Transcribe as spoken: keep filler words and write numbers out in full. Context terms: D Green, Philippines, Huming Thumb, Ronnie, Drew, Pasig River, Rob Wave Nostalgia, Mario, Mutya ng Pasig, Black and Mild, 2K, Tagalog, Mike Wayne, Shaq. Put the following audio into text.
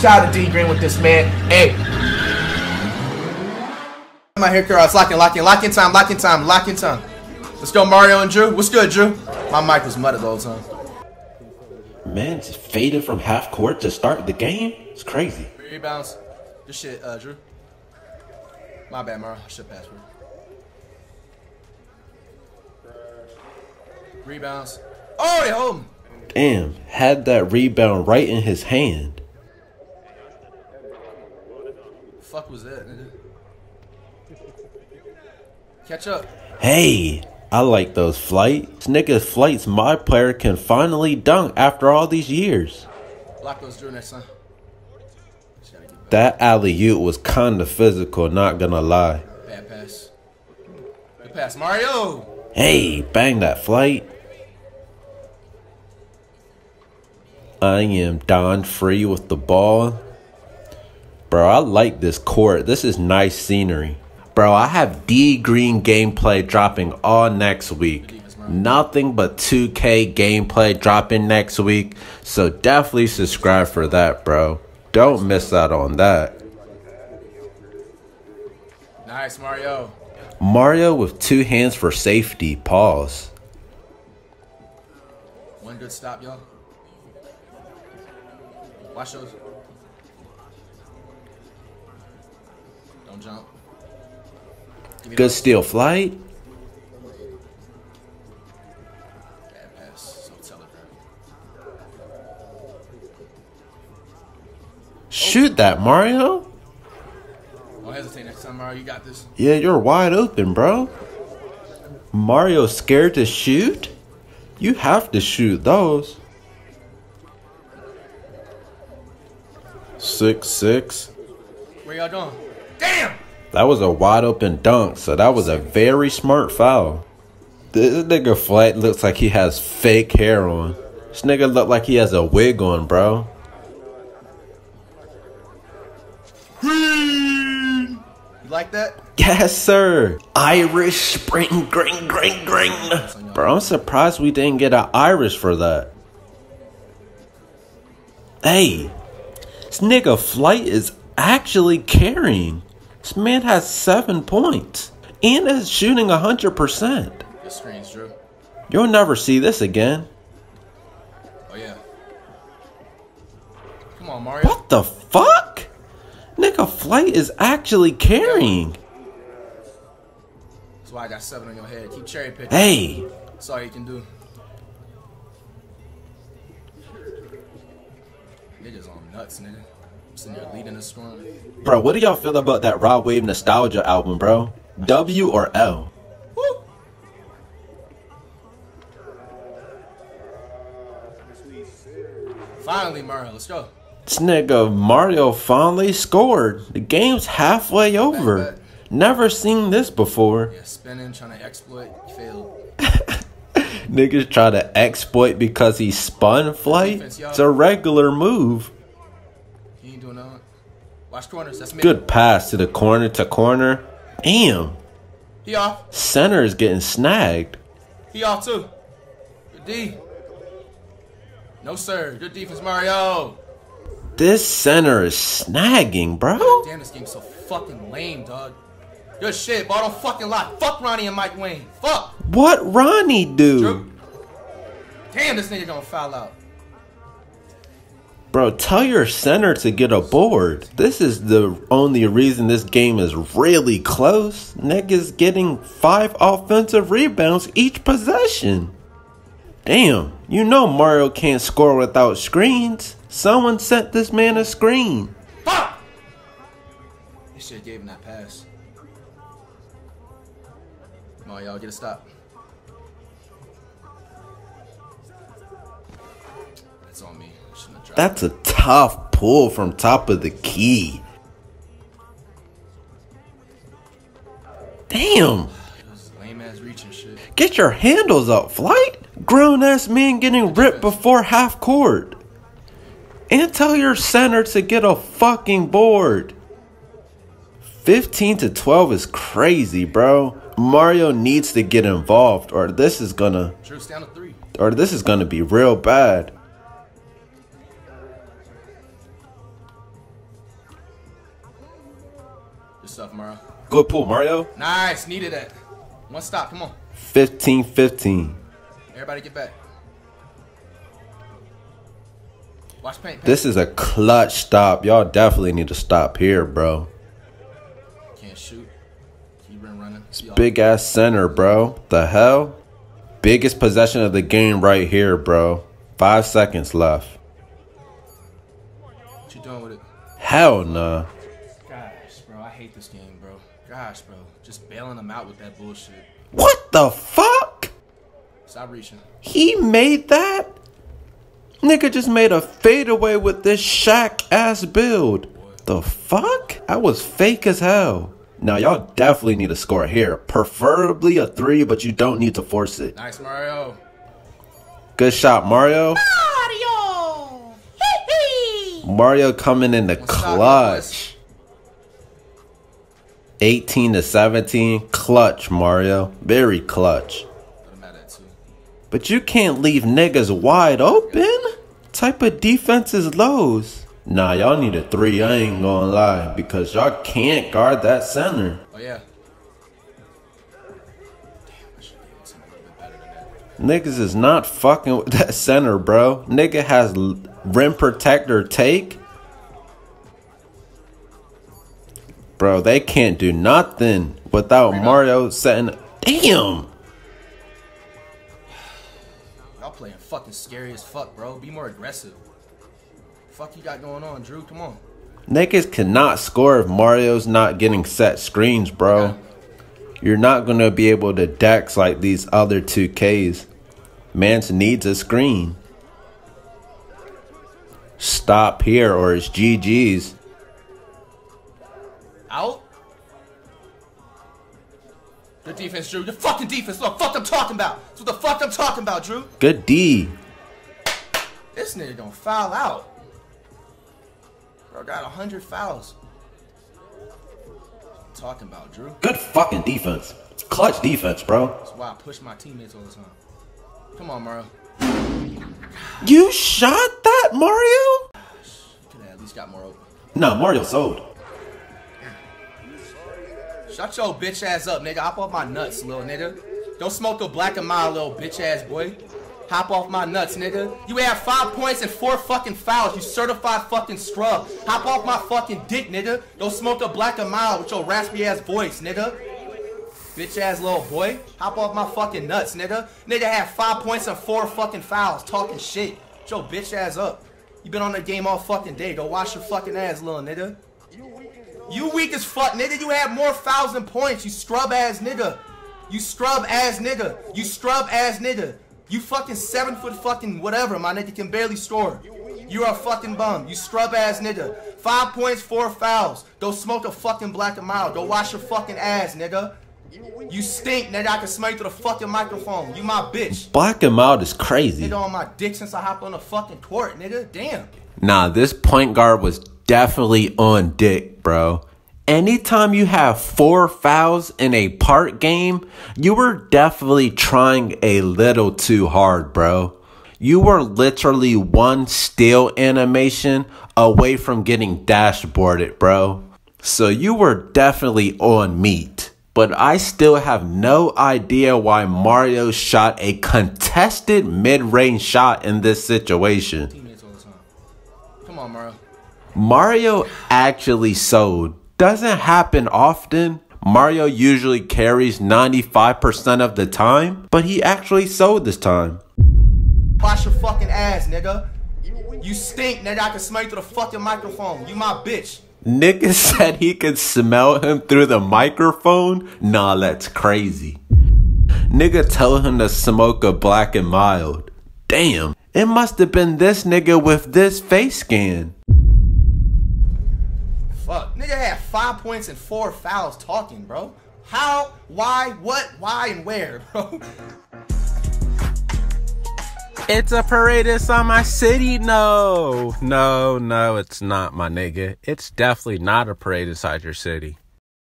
Shout out to D Green with this, man. Hey. My hair curl. It's locking, locking, locking time, locking time, locking time. Let's go, Mario and Drew. What's good, Drew? My mic was muted the whole time. Man, it's faded from half court to start the game. It's crazy. Rebounds. Good shit, uh, Drew. My bad, Mario. I should pass. Rebounds. Oh, they hold him. Damn, had that rebound right in his hand. The fuck was that, nigga? Catch up. Hey, I like those flights. Niggas flights my player can finally dunk after all these years. Block those Drew next time. That alley-oop was kind of physical, not gonna lie. Bad pass. Good pass, Mario. Hey, bang that flight. I am Don Free with the ball. Bro, I like this court. This is nice scenery. Bro, I have D Green gameplay dropping all next week. Nothing but two K gameplay dropping next week. So definitely subscribe for that, bro. Don't miss out on that. Nice, Mario. Mario with two hands for safety. Pause. One good stop, y'all. Watch those. Don't jump. Good steal flight. Bad pass. So shoot that, Mario. Don't hesitate next time, Mario. You got this. Yeah, you're wide open, bro. Mario's scared to shoot? You have to shoot those. Six, six. Where y'all going? Damn! That was a wide open dunk, so that was a very smart foul. This nigga flat looks like he has fake hair on. This nigga look like he has a wig on, bro. Like that? Yes, sir. Irish spring, green, green, green. Bro, I'm surprised we didn't get an Irish for that. Hey, this nigga flight is actually carrying. This man has seven points and is shooting one hundred percent. This screen's Drew. You'll never see this again. Oh, yeah. Come on, Mario. What the fuck? Nigga, flight is actually carrying. That's why I got seven on your head. Keep cherry picking. Hey. That's all you can do. Niggas on nuts, nigga. I'm sitting there leading the storm. Bro, what do y'all feel about that Rob Wave Nostalgia album, bro? W or L? Woo. Finally, Mario. Let's go. This nigga Mario finally scored. The game's halfway over. Bad, bad. Never seen this before. Yeah, spinning, trying to exploit, failed. Niggas try to exploit because he spun flight. Defense, it's a regular move. He ain't doing nothing. Watch corners. That's me. Good pass to the corner to corner. Damn. He off. Center is getting snagged. He off too. Good D. No sir. Good defense, Mario. This center is snagging, bro. Damn, this game's so fucking lame, dog. Good shit, bro. Don't fucking lie. Fuck Ronnie and Mike Wayne. Fuck. What Ronnie do? Drew. Damn, this nigga gonna foul out. Bro, tell your center to get a board. This is the only reason this game is really close. Niggas getting five offensive rebounds each possession. Damn, you know Mario can't score without screens. Someone sent this man a screen. Fuck! They should have gave him that pass. Come on, y'all, get a stop. That's on me. I shouldn't have dropped. That's a tough pull from top of the key. Damn. Those lame ass reaching shit. Get your handles up, flight. Grown ass man getting ripped before half court. And tell your center to get a fucking board. fifteen to twelve is crazy, bro. Mario needs to get involved, or this is gonna, or this is gonna be real bad. Good stuff, Mario. Good pull, Mario. Nice. Needed that. One stop. Come on. fifteen fifteen. Everybody get back. Watch paint, paint. This is a clutch stop. Y'all definitely need to stop here, bro. Can't shoot. Keep running. It's big-ass center, bro. The hell? Biggest possession of the game right here, bro. Five seconds left. What you doing with it? Hell nah. Gosh, bro. I hate this game, bro. Gosh, bro. Just bailing them out with that bullshit. What the fuck? Stop reaching. He made that? Nigga just made a fadeaway with this Shaq ass build. What? The fuck? That was fake as hell. Now, y'all definitely need to score here. Preferably a three, but you don't need to force it. Nice, Mario. Good shot, Mario. Mario! Hee hee! Mario coming in the What's clutch. eighteen to seventeen. Clutch, Mario. Very clutch. But you can't leave niggas wide open. Type of defense is lows. Nah, y'all need a three. I ain't gonna lie, because y'all can't guard that center. Oh yeah. Damn, I should do something a little bit better than that. Niggas is not fucking with that center, bro. Nigga has rim protector take. Bro, they can't do nothing without Mario setting. Damn. Playing fucking scary as fuck, bro. Be more aggressive. Fuck you got going on, Drew? Come on. Niggas cannot score if Mario's not getting set screens, bro. Okay. You're not gonna be able to dex like these other two Ks. Mance needs a screen. Stop here or it's G G's. Out. Good defense, Drew. Your fucking defense. What the fuck I'm talking about? That's what the fuck I'm talking about, Drew. Good D. This nigga gonna foul out. Bro got a hundred fouls. What I'm talking about, Drew. Good fucking defense. It's clutch defense, bro. That's why I push my teammates all the time. Come on, Mario. You shot that, Mario? Gosh, you could have at least got more open. No, Mario's old. Shut your bitch ass up, nigga. Hop off my nuts, little nigga. Don't smoke a Black and Mild, little bitch ass boy. Hop off my nuts, nigga. You have five points and four fucking fouls, you certified fucking scrub. Hop off my fucking dick, nigga. Don't smoke a Black and Mild with your raspy ass voice, nigga. Bitch ass little boy. Hop off my fucking nuts, nigga. Nigga have five points and four fucking fouls, talking shit. Shut your bitch ass up. You been on the game all fucking day. Go wash your fucking ass, little nigga. You weak as fuck, nigga. You have more fouls than points, you scrub ass nigga. You scrub ass nigga. You scrub ass nigga. You fucking seven foot fucking whatever, my nigga can barely score. You are a fucking bum. You scrub ass nigga. Five points, four fouls. Go smoke a fucking Black and Mild. Go wash your fucking ass, nigga. You stink, nigga. I can smell you through the fucking microphone. You my bitch. Black and Mild is crazy. Nigga on my dick since I hopped on the fucking court, nigga. Damn. Nah, this point guard was definitely on dick, bro. Anytime you have four fouls in a part game, you were definitely trying a little too hard, bro. You were literally one steal animation away from getting dashboarded, bro. So you were definitely on meat. But I still have no idea why Mario shot a contested mid-range shot in this situation. Come on, Mario. Mario actually sold. Doesn't happen often. Mario usually carries ninety-five percent of the time, but he actually sold this time. Wash your fucking ass, nigga. You stink, nigga. I can smell you through the fucking microphone. You my bitch. Nigga said he could smell him through the microphone? Nah, that's crazy. Nigga tell him to smoke a Black and Mild. Damn. It must have been this nigga with this face scan. Fuck, nigga had five points and four fouls talking, bro. How, why, what, why, and where, bro? It's a parade inside my city. No, no, no, it's not, my nigga. It's definitely not a parade inside your city.